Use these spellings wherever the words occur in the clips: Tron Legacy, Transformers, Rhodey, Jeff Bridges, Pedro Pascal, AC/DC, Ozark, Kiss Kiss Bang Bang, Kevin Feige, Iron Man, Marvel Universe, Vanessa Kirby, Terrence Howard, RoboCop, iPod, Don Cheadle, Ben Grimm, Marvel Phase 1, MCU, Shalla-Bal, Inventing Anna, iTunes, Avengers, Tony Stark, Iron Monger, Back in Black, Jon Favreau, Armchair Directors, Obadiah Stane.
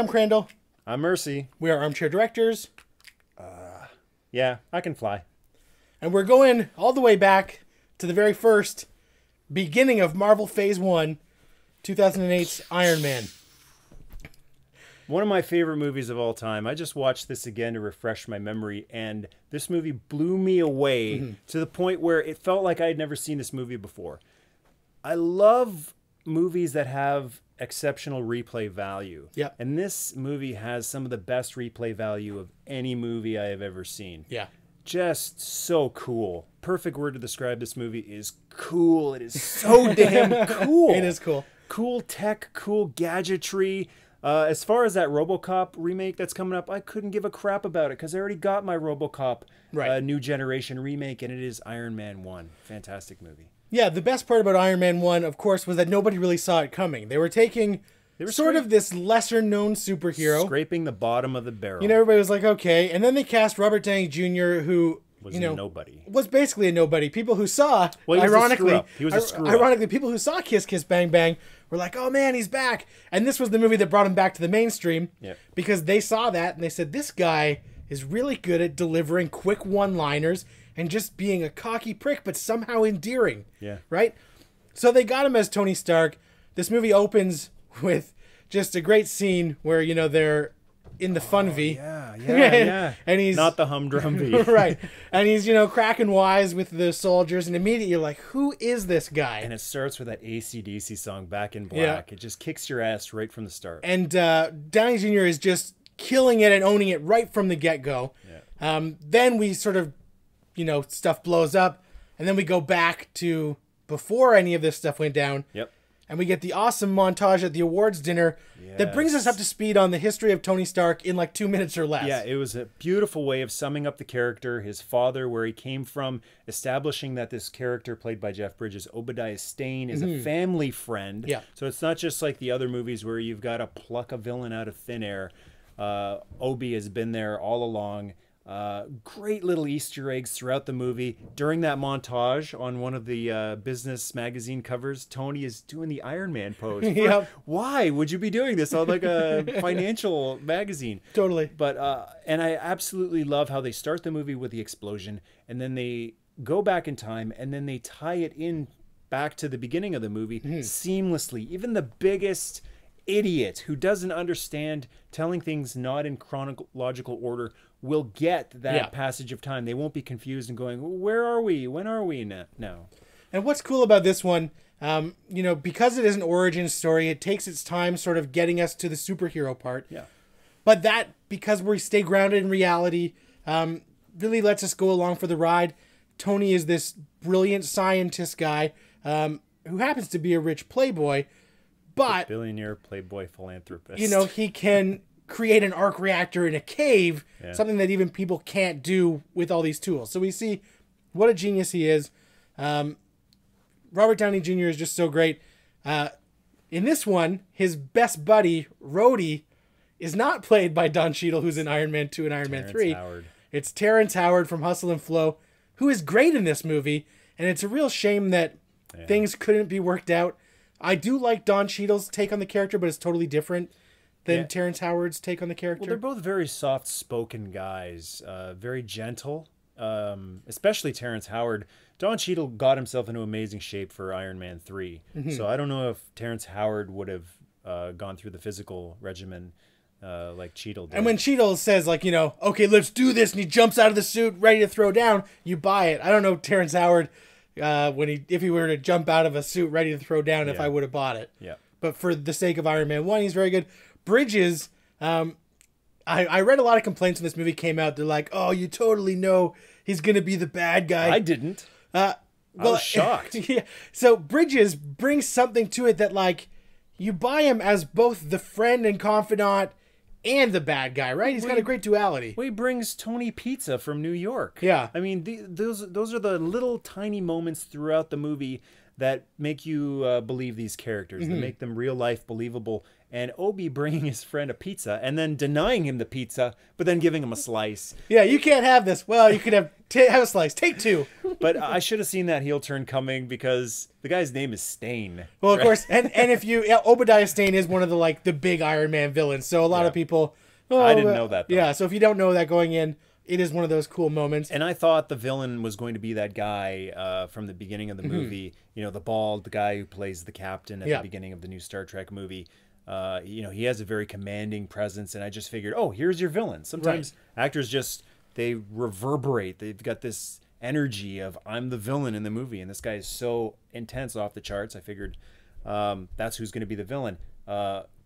I'm Crandall. I'm Mercy. We are armchair directors. Yeah, I can fly. And we're going all the way back to the very first beginning of Marvel Phase 1, 2008's Iron Man. One of my favorite movies of all time. I just watched this again to refresh my memory, and this movie blew me away to the point where it felt like I had never seen this movie before. I love movies that have exceptional replay value. Yeah. And this movie has some of the best replay value of any movie I have ever seen. Yeah. Just so cool. Perfect word to describe this movie is cool. It is so damn cool. It is cool. Cool tech, cool gadgetry. As far as that RoboCop remake that's coming up, I couldn't give a crap about it because I already got my RoboCop New Generation remake, and it is Iron Man 1. Fantastic movie. Yeah, the best part about Iron Man 1, of course, was that nobody really saw it coming. They were taking sort of this lesser-known superhero. Scraping the bottom of the barrel. You know, everybody was like, okay. And then they cast Robert Downey Jr., who was a nobody. Was basically a nobody. People who saw, ironically, he was a screw up. Ironically, people who saw Kiss Kiss Bang Bang were like, oh man, he's back. And this was the movie that brought him back to the mainstream because they saw that and they said, this guy is really good at delivering quick one-liners and just being a cocky prick, but somehow endearing. Yeah. Right? So they got him as Tony Stark. This movie opens with just a great scene where, you know, they're in the fun V. Yeah. And he's not the humdrum V. Right. And he's, you know, cracking wise with the soldiers, and immediately you're like, who is this guy? And it starts with that AC/DC song, Back in Black. Yeah. It just kicks your ass right from the start. And Downey Jr. is just killing it and owning it right from the get-go. Yeah. Then we sort of, you know, stuff blows up, and then we go back to before any of this stuff went down. Yep. And we get the awesome montage at the awards dinner that brings us up to speed on the history of Tony Stark in like 2 minutes or less. Yeah, it was a beautiful way of summing up the character, his father, where he came from, establishing that this character played by Jeff Bridges, Obadiah Stane, is a family friend. Yeah. So it's not just like the other movies where you've got to pluck a villain out of thin air. Obi has been there all along. Great little Easter eggs throughout the movie. During that montage on one of the business magazine covers, Tony is doing the Iron Man pose. Yep. Why would you be doing this on like a financial magazine? Totally. But and I absolutely love how they start the movie with the explosion, and then they go back in time, and then they tie it in back to the beginning of the movie seamlessly. Even the biggest idiot who doesn't understand telling things not in chronological order will get that passage of time. They won't be confused and going, well, where are we? When are we now? And what's cool about this one, you know, because it is an origin story, it takes its time sort of getting us to the superhero part. Yeah. But that, because we stay grounded in reality, really lets us go along for the ride. Tony is this brilliant scientist guy who happens to be a rich playboy, but... a billionaire playboy philanthropist. You know, he can... create an arc reactor in a cave, something that even people can't do with all these tools. So we see what a genius he is. Robert Downey Jr. is just so great. In this one, his best buddy, Rhodey, is not played by Don Cheadle, who's in Iron Man 2 and Iron Man 3. Howard. It's Terrence Howard from Hustle and Flow, who is great in this movie, and it's a real shame that things couldn't be worked out. I do like Don Cheadle's take on the character, but it's totally different than Terrence Howard's take on the character. Well, they're both very soft-spoken guys, very gentle, especially Terrence Howard. Don Cheadle got himself into amazing shape for Iron Man 3, so I don't know if Terrence Howard would have gone through the physical regimen like Cheadle did. And when Cheadle says, like, you know, okay, let's do this, and he jumps out of the suit ready to throw down, you buy it. I don't know Terrence Howard, if he were to jump out of a suit ready to throw down, if I would have bought it. Yeah. But for the sake of Iron Man 1, he's very good. Bridges, I read a lot of complaints when this movie came out. They're like, oh, you totally know he's going to be the bad guy. I didn't. Well, I was shocked. Yeah. So Bridges brings something to it that, like, you buy him as both the friend and confidant and the bad guy, right? He's got a great duality. Well, he brings Tony pizza from New York. Yeah. I mean, those are the little tiny moments throughout the movie that make you believe these characters, that make them real life believable. And Obi bringing his friend a pizza and then denying him the pizza, but then giving him a slice. Yeah, you can't have this. Well, you could have a slice. Take two. But I should have seen that heel turn coming because the guy's name is Stane. Well, of course. And if you, Obadiah Stane is one of the, like, the big Iron Man villains. So a lot of people. Oh, I didn't know that, though. Yeah, so if you don't know that going in, it is one of those cool moments. And I thought the villain was going to be that guy from the beginning of the movie. You know, the bald guy who plays the captain at the beginning of the new Star Trek movie. You know, he has a very commanding presence, and I just figured, oh, here's your villain. Sometimes actors just, they reverberate. They've got this energy of, I'm the villain in the movie, and this guy is so intense off the charts. I figured that's who's going to be the villain.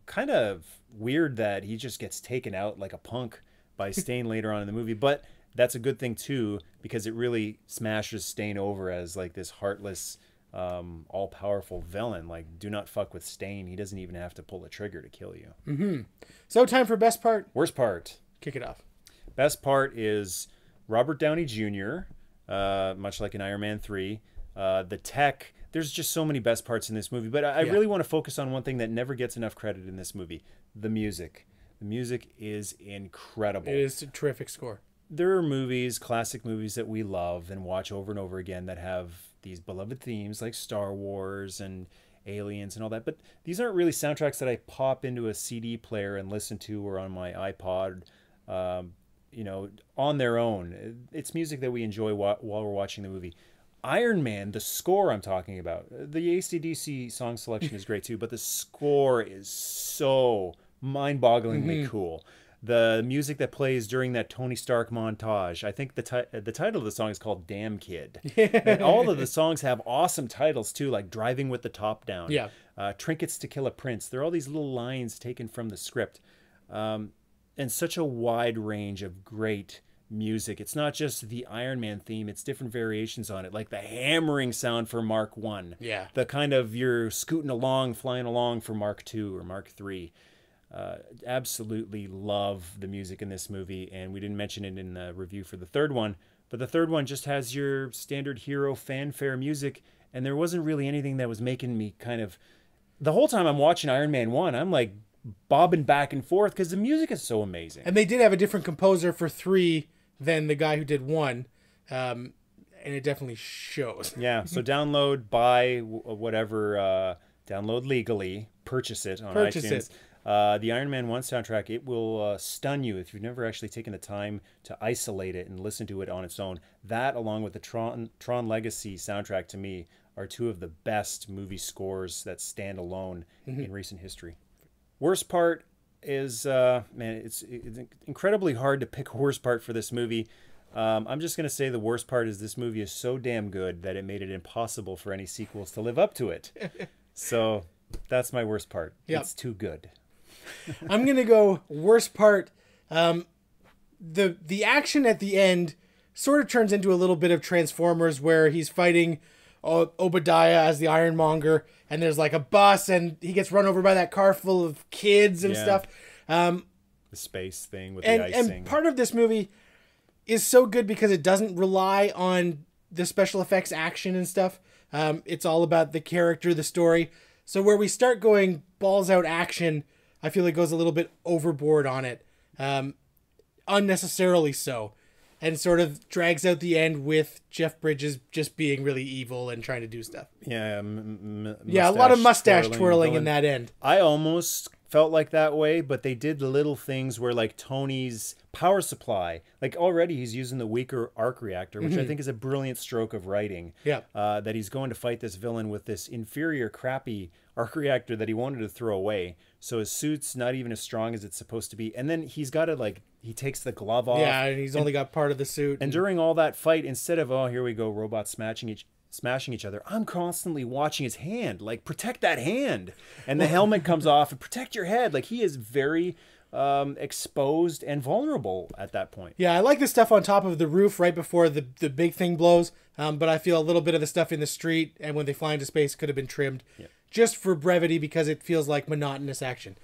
Kind of weird that he just gets taken out like a punk by Stane later on in the movie, but that's a good thing, too, because it really smashes Stane over as, like, this heartless, all-powerful villain. Like, do not fuck with Stane. He doesn't even have to pull the trigger to kill you. So time for best part. Worst part. Kick it off. Best part is Robert Downey Jr., much like in Iron Man 3. The tech. There's just so many best parts in this movie, but I really want to focus on one thing that never gets enough credit in this movie. The music. The music is incredible. It is a terrific score. There are movies, classic movies that we love and watch over and over again that have these beloved themes like Star Wars and Aliens and all that, but these aren't really soundtracks that I pop into a CD player and listen to, or on my iPod, you know, on their own. It's music that we enjoy while we're watching the movie. Iron Man, the score I'm talking about, the AC/DC song selection is great too, but the score is so mind-bogglingly cool. The music that plays during that Tony Stark montage. I think the title of the song is called Damn Kid. And all of the songs have awesome titles, too, like Driving with the Top Down. Yeah. Trinkets to Kill a Prince. There are all these little lines taken from the script. And such a wide range of great music. It's not just the Iron Man theme. It's different variations on it, like the hammering sound for Mark 1. Yeah. The kind of you're scooting along, flying along for Mark 2 or Mark 3. Absolutely love the music in this movie, and we didn't mention it in the review for the third one, but the third one just has your standard hero fanfare music, and there wasn't really anything that was making me kind of... The whole time I'm watching Iron Man 1, I'm like bobbing back and forth because the music is so amazing. And they did have a different composer for 3 than the guy who did 1, and it definitely shows. Yeah, so download, buy, whatever, download legally, purchase it on iTunes. The Iron Man 1 soundtrack, it will stun you if you've never actually taken the time to isolate it and listen to it on its own. That, along with the Tron Legacy soundtrack, to me, are two of the best movie scores that stand alone in recent history. Worst part is, man, it's incredibly hard to pick a worst part for this movie. I'm just going to say the worst part is this movie is so damn good that it made it impossible for any sequels to live up to it. So that's my worst part. Yep. It's too good. I'm gonna go worst part. The action at the end sort of turns into a little bit of Transformers, where he's fighting Obadiah as the Iron Monger, and there's like a bus, and he gets run over by that car full of kids and stuff. The space thing with the icing. And part of this movie is so good because it doesn't rely on the special effects action and stuff. It's all about the character, the story. So where we start going balls out action, I feel it goes a little bit overboard on it, unnecessarily so, and sort of drags out the end with Jeff Bridges just being really evil and trying to do stuff. Yeah, yeah, a lot of mustache twirling in that end. I almost felt like that way, but they did little things where, like, Tony's power supply, like, already he's using the weaker arc reactor, which I think is a brilliant stroke of writing. Yeah, that he's going to fight this villain with this inferior, crappy arc reactor that he wanted to throw away. So his suit's not even as strong as it's supposed to be. And then he's got to, like, he takes the glove off. Yeah, and he's only got part of the suit. And during all that fight, instead of, oh, here we go, robots smashing each other, I'm constantly watching his hand. Like, protect that hand. And the helmet comes off, and protect your head. Like, he is very exposed and vulnerable at that point. Yeah, I like the stuff on top of the roof right before the big thing blows. But I feel a little bit of the stuff in the street and when they fly into space could have been trimmed. Yeah. Just for brevity, because it feels like monotonous action.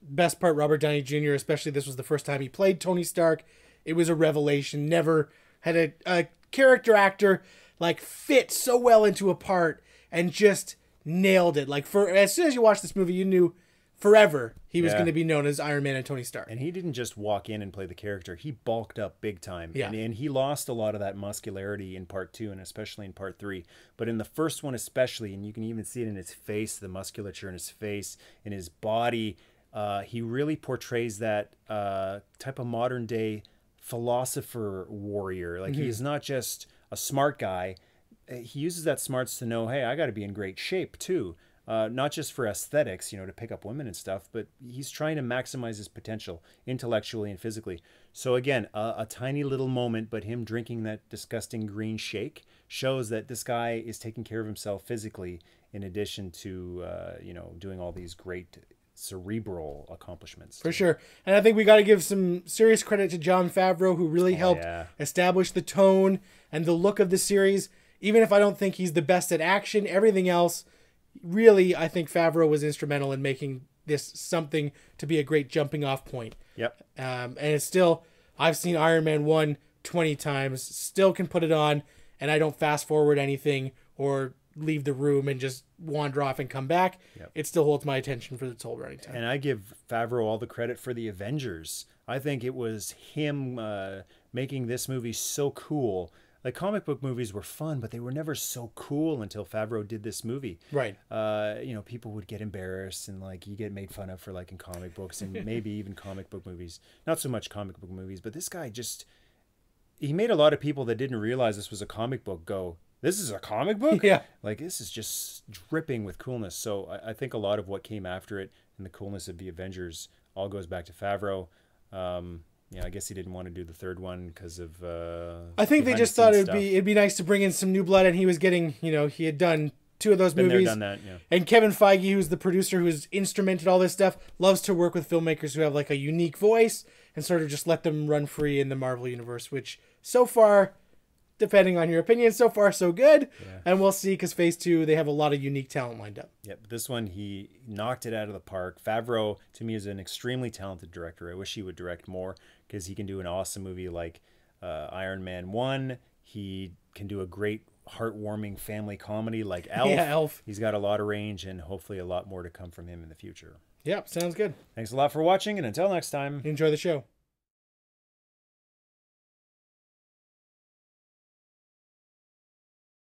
Best part, Robert Downey Jr., especially this was the first time he played Tony Stark. It was a revelation. Never had a character actor, like, fit so well into a part and just nailed it. Like, for as soon as you watched this movie, you knew forever he was going to be known as Iron Man and Tony Stark. And he didn't just walk in and play the character. He bulked up big time. Yeah. And he lost a lot of that muscularity in part two and especially in part three. But in the first one especially, and you can even see it in his face, the musculature in his face, in his body, he really portrays that type of modern day philosopher warrior. Like, he is not just a smart guy. He uses that smarts to know, hey, I got to be in great shape too. Not just for aesthetics, you know, to pick up women and stuff, but he's trying to maximize his potential intellectually and physically. So again, a tiny little moment, but him drinking that disgusting green shake shows that this guy is taking care of himself physically in addition to, you know, doing all these great cerebral accomplishments. For sure. And I think we got to give some serious credit to Jon Favreau, who really helped establish the tone and the look of the series. Even if I don't think he's the best at action, everything else... Really, I think Favreau was instrumental in making this something to be a great jumping off point. Yep. And it's still, I've seen Iron Man 1 20 times, still can put it on, and I don't fast forward anything or leave the room and just wander off and come back. Yep. It still holds my attention for its whole running time. And I give Favreau all the credit for the Avengers. I think it was him making this movie so cool. Like, comic book movies were fun, but they were never so cool until Favreau did this movie. Right. You know, people would get embarrassed and, like, you get made fun of for liking comic books and maybe even comic book movies. Not so much comic book movies, but this guy just... He made a lot of people that didn't realize this was a comic book go, this is a comic book? Yeah. Like, this is just dripping with coolness. So I think a lot of what came after it and the coolness of the Avengers all goes back to Favreau. Yeah, I guess he didn't want to do the third one because of. I think they just thought it'd be nice to bring in some new blood, and he was getting, you know, he had done two of those movies. Done that, yeah. And Kevin Feige, who's the producer, who's instrumented all this stuff, loves to work with filmmakers who have like a unique voice and sort of just let them run free in the Marvel Universe. Which so far, depending on your opinion, so far so good. Yeah. And we'll see, because Phase 2, they have a lot of unique talent lined up. Yep, yeah, this one, he knocked it out of the park. Favreau, to me, is an extremely talented director. I wish he would direct more, because he can do an awesome movie like Iron Man 1. He can do a great heartwarming family comedy like Elf. Yeah, Elf. He's got a lot of range and hopefully a lot more to come from him in the future. Yep, sounds good. Thanks a lot for watching, and until next time. Enjoy the show.